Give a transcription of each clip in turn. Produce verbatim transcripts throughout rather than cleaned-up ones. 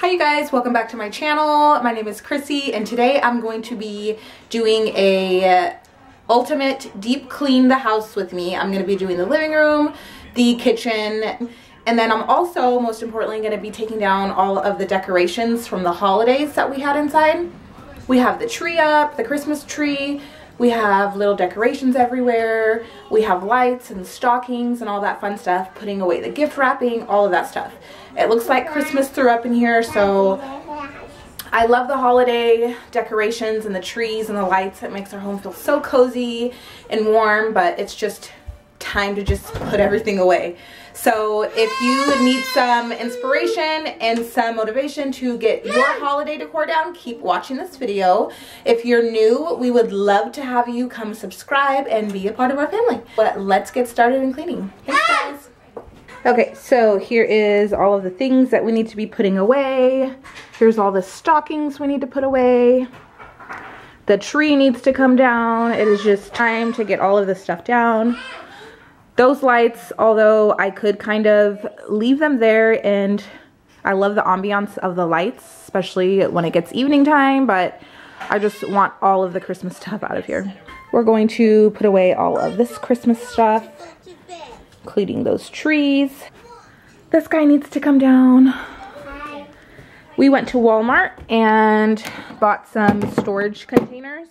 Hi you guys, welcome back to my channel. My name is Chrissy and today I'm going to be doing a ultimate deep clean the house with me. I'm going to be doing the living room, the kitchen, and then I'm also most importantly going to be taking down all of the decorations from the holidays that we had inside. We have the tree up, the Christmas tree, we have little decorations everywhere, we have lights and stockings and all that fun stuff, putting away the gift wrapping, all of that stuff. It looks like Christmas threw up in here, so I love the holiday decorations and the trees and the lights. It makes our home feel so cozy and warm, but it's just time to just put everything away. So if you need some inspiration and some motivation to get your holiday decor down, keep watching this video. If you're new, we would love to have you come subscribe and be a part of our family. But let's get started in cleaning. Thanks guys. Okay, so here is all of the things that we need to be putting away. Here's all the stockings we need to put away. The tree needs to come down. It is just time to get all of this stuff down. Those lights, although I could kind of leave them there, and I love the ambiance of the lights, especially when it gets evening time, but I just want all of the Christmas stuff out of here. We're going to put away all of this Christmas stuff, including those trees. This guy needs to come down. We went to Walmart and bought some storage containers.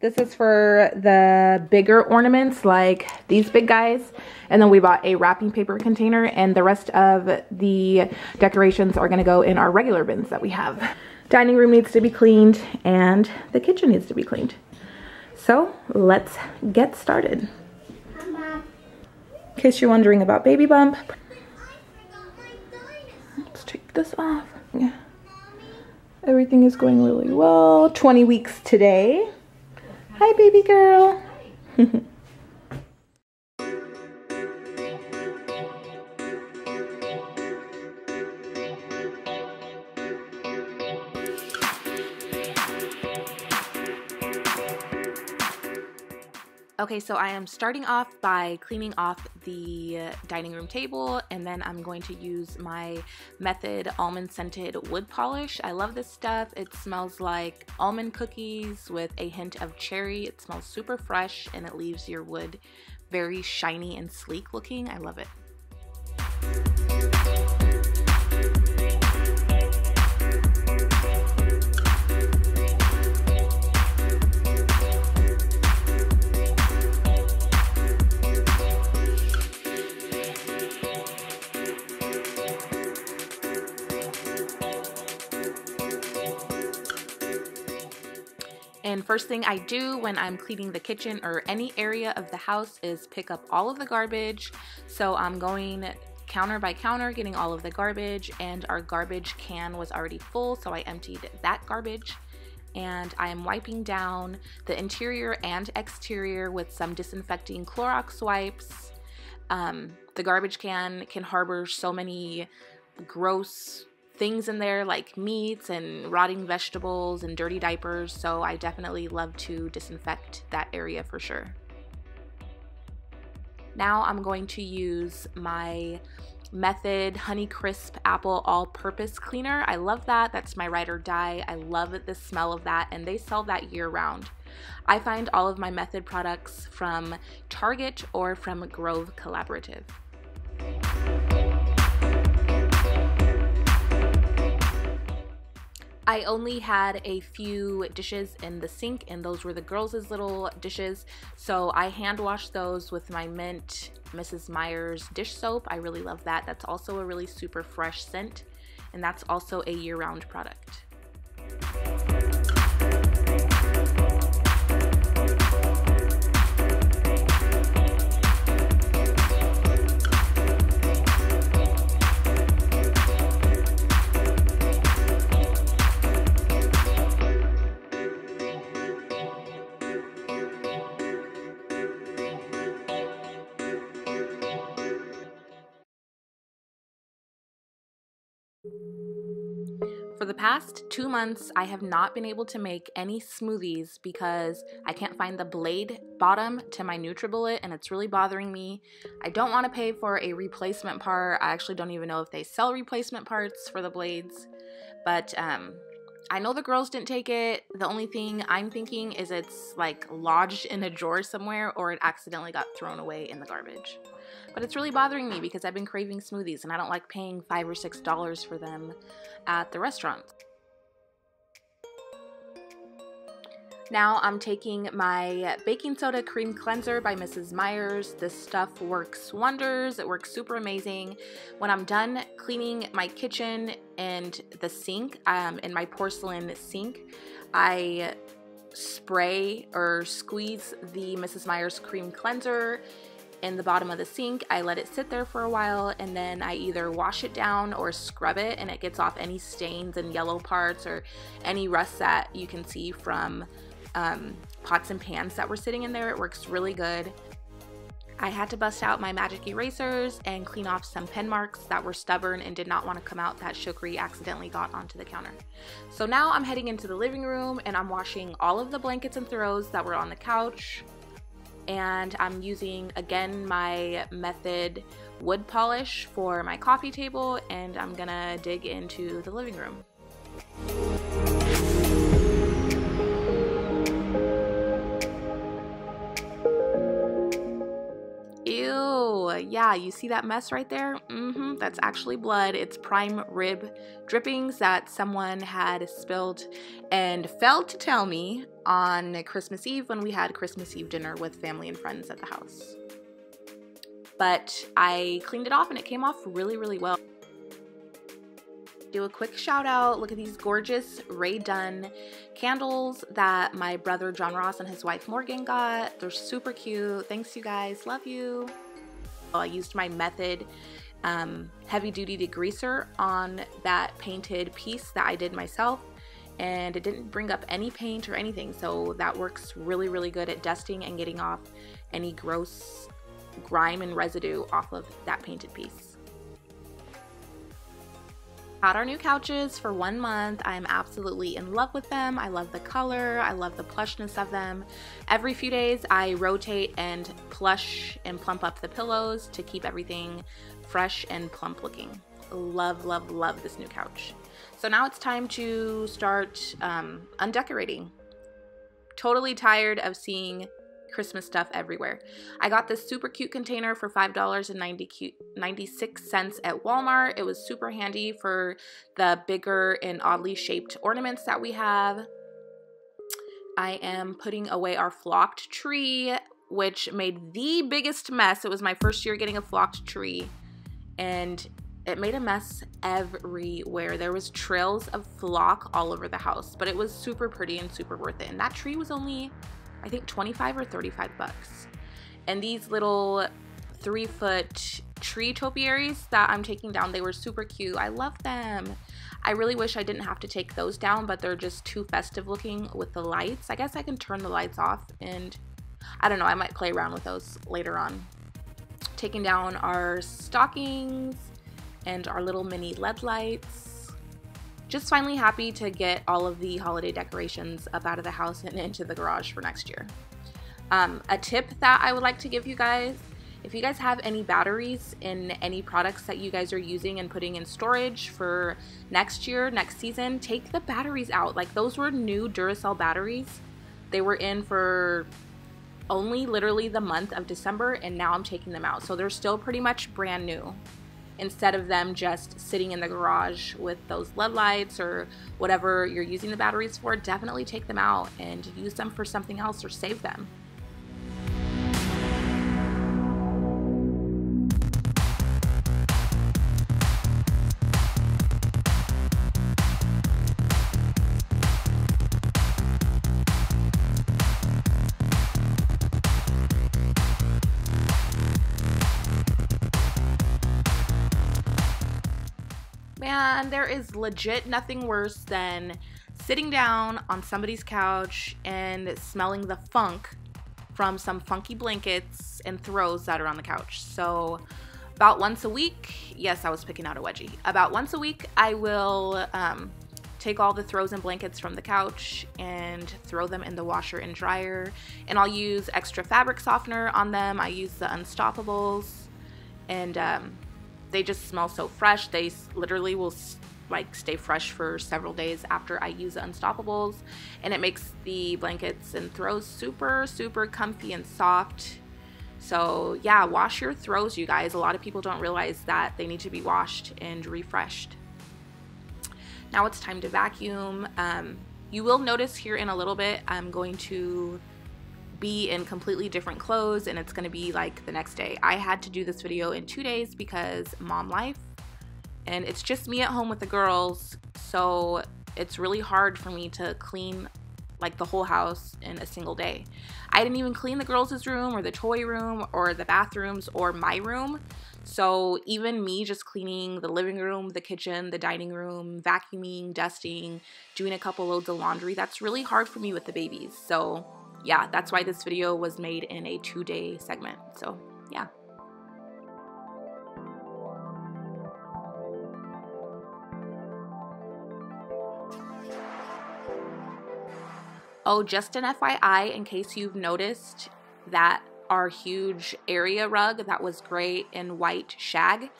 This is for the bigger ornaments, like these big guys. And then we bought a wrapping paper container, and the rest of the decorations are gonna go in our regular bins that we have. Dining room needs to be cleaned, and the kitchen needs to be cleaned. So let's get started. In case you're wondering about Baby Bump. Let's take this off. Yeah. Everything is going really well. twenty weeks today. Hi, baby girl. Okay, so I am starting off by cleaning off the dining room table, and then I'm going to use my Method almond scented wood polish. I love this stuff. It smells like almond cookies with a hint of cherry. It smells super fresh and it leaves your wood very shiny and sleek looking. I love it. And first thing I do when I'm cleaning the kitchen or any area of the house is pick up all of the garbage. So I'm going counter by counter, getting all of the garbage, and our garbage can was already full, so I emptied that garbage. And I am wiping down the interior and exterior with some disinfecting Clorox wipes. Um, the garbage can can harbor so many gross things in there, like meats and rotting vegetables and dirty diapers, so I definitely love to disinfect that area for sure. Now I'm going to use my Method Honeycrisp Apple All-Purpose Cleaner. I love that. That's my ride or die. I love the smell of that, and they sell that year-round. I find all of my Method products from Target or from Grove Collaborative. I only had a few dishes in the sink, and those were the girls' little dishes, so I hand washed those with my Mint Missus Meyer's dish soap. I really love that. That's also a really super fresh scent, and that's also a year-round product. For the past two months, I have not been able to make any smoothies because I can't find the blade bottom to my Nutribullet and it's really bothering me. I don't want to pay for a replacement part. I actually don't even know if they sell replacement parts for the blades, but um, I know the girls didn't take it. The only thing I'm thinking is it's like lodged in a drawer somewhere or it accidentally got thrown away in the garbage. But it's really bothering me because I've been craving smoothies and I don't like paying five or six dollars for them at the restaurant. Now I'm taking my baking soda cream cleanser by Missus Myers. This stuff works wonders. It works super amazing. When I'm done cleaning my kitchen and the sink, um, in my porcelain sink, I spray or squeeze the Missus Myers cream cleanser in the bottom of the sink. I let it sit there for a while and then I either wash it down or scrub it and it gets off any stains and yellow parts or any rust that you can see from um, pots and pans that were sitting in there. It works really good. I had to bust out my magic erasers and clean off some pen marks that were stubborn and did not want to come out that Shukri accidentally got onto the counter. So now I'm heading into the living room and I'm washing all of the blankets and throws that were on the couch. And I'm using, again, my Method wood polish for my coffee table, and I'm gonna dig into the living room. Ew, yeah, you see that mess right there? Mm-hmm, that's actually blood. It's prime rib drippings that someone had spilled and failed to tell me on Christmas Eve when we had Christmas Eve dinner with family and friends at the house. But I cleaned it off and it came off really, really well. Do a quick shout out. Look at these gorgeous Ray Dunn candles that my brother John Ross and his wife Morgan got. They're super cute. Thanks you guys. Love you. I used my Method um, heavy duty degreaser on that painted piece that I did myself, and it didn't bring up any paint or anything, so that works really, really good at dusting and getting off any gross grime and residue off of that painted piece. Got our new couches for one month. I'm absolutely in love with them. I love the color. I love the plushness of them. Every few days I rotate and plush and plump up the pillows to keep everything fresh and plump looking. Love, love, love this new couch. So now it's time to start um, undecorating. Totally tired of seeing Christmas stuff everywhere. I got this super cute container for five dollars and ninety-six cents at Walmart. It was super handy for the bigger and oddly shaped ornaments that we have. I am putting away our flocked tree, which made the biggest mess. It was my first year getting a flocked tree and it made a mess everywhere. There was trails of flock all over the house, but it was super pretty and super worth it. And that tree was only, I think, twenty-five or thirty-five bucks. And these little three foot tree topiaries that I'm taking down, they were super cute. I love them. I really wish I didn't have to take those down, but they're just too festive looking with the lights. I guess I can turn the lights off and I don't know, I might play around with those later on. Taking down our stockings and our little mini L E D lights. Just finally happy to get all of the holiday decorations up out of the house and into the garage for next year. Um, a tip that I would like to give you guys, if you guys have any batteries in any products that you guys are using and putting in storage for next year, next season, take the batteries out. Like, those were new Duracell batteries. They were in for only literally the month of December and now I'm taking them out. So they're still pretty much brand new, instead of them just sitting in the garage with those L E D lights or whatever you're using the batteries for. Definitely take them out and use them for something else or save them. Man, there is legit nothing worse than sitting down on somebody's couch and smelling the funk from some funky blankets and throws that are on the couch. So about once a week, yes, I was picking out a wedgie. About once a week, I will um, take all the throws and blankets from the couch and throw them in the washer and dryer. And I'll use extra fabric softener on them. I use the Unstoppables, and um, they just smell so fresh. They literally will like stay fresh for several days after I use the Unstoppables, and it makes the blankets and throws super, super comfy and soft. So yeah, wash your throws, you guys. A lot of people don't realize that they need to be washed and refreshed. Now it's time to vacuum. Um, you will notice here in a little bit, I'm going to be in completely different clothes, and it's gonna be like the next day. I had to do this video in two days because mom life, and it's just me at home with the girls. So it's really hard for me to clean like the whole house in a single day. I didn't even clean the girls' room or the toy room or the bathrooms or my room. So even me just cleaning the living room, the kitchen, the dining room, vacuuming, dusting, doing a couple loads of laundry, that's really hard for me with the babies. So yeah, that's why this video was made in a two-day segment. So yeah. Oh, just an F Y I, in case you've noticed that our huge area rug that was gray and white shag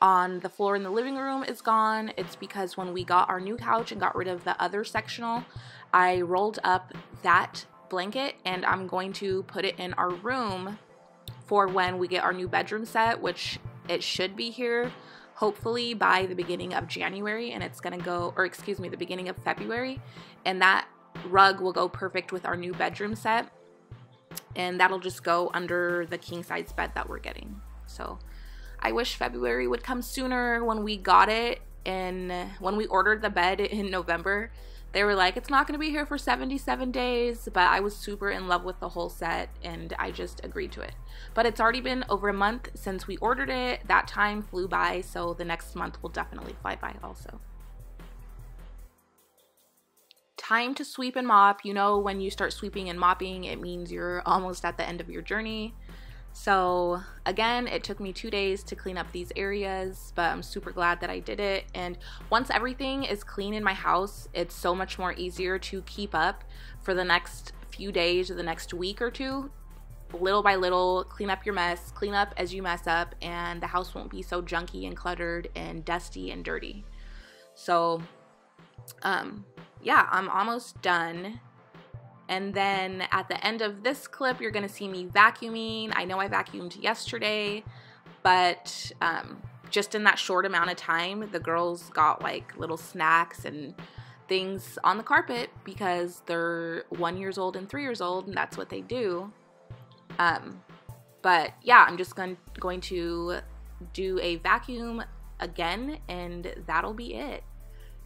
on the floor in the living room is gone. It's because when we got our new couch and got rid of the other sectional, I rolled up that blanket, and I'm going to put it in our room for when we get our new bedroom set, which it should be here hopefully by the beginning of January, and it's gonna go, or excuse me, the beginning of February, and that rug will go perfect with our new bedroom set, and that'll just go under the king size bed that we're getting. So I wish February would come sooner. When we got it, and when we ordered the bed in November, they were like, it's not going to be here for seventy-seven days, but I was super in love with the whole set and I just agreed to it. But it's already been over a month since we ordered it. That time flew by, so the next month will definitely fly by also. Time to sweep and mop. You know, when you start sweeping and mopping, it means you're almost at the end of your journey. So again, it took me two days to clean up these areas, but I'm super glad that I did it. And once everything is clean in my house, it's so much more easier to keep up for the next few days or the next week or two. Little by little, clean up your mess, clean up as you mess up, and the house won't be so junky and cluttered and dusty and dirty. So um yeah, I'm almost done. And then at the end of this clip, you're gonna see me vacuuming. I know I vacuumed yesterday, but um, just in that short amount of time, the girls got like little snacks and things on the carpet because they're one years old and three years old, and that's what they do. Um, but yeah, I'm just gonna, going to do a vacuum again, and that'll be it.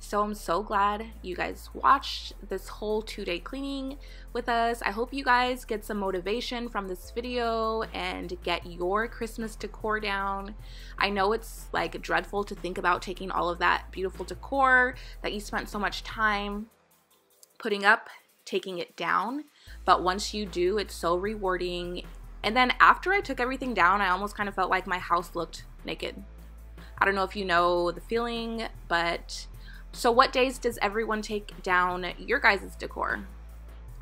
So I'm so glad you guys watched this whole two-day cleaning with us. I hope you guys get some motivation from this video and get your Christmas decor down. I know it's like dreadful to think about taking all of that beautiful decor that you spent so much time putting up, taking it down. But once you do, it's so rewarding. And then after I took everything down, I almost kind of felt like my house looked naked. I don't know if you know the feeling, but... So what days does everyone take down your guys' decor?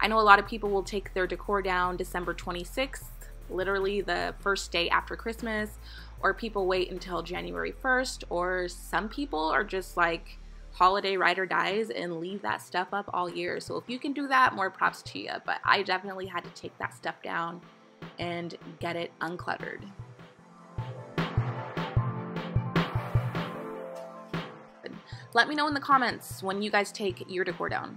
I know a lot of people will take their decor down December twenty-sixth, literally the first day after Christmas, or people wait until January first, or some people are just like holiday ride or dies and leave that stuff up all year. So if you can do that, more props to you. But I definitely had to take that stuff down and get it uncluttered. Let me know in the comments when you guys take your decor down.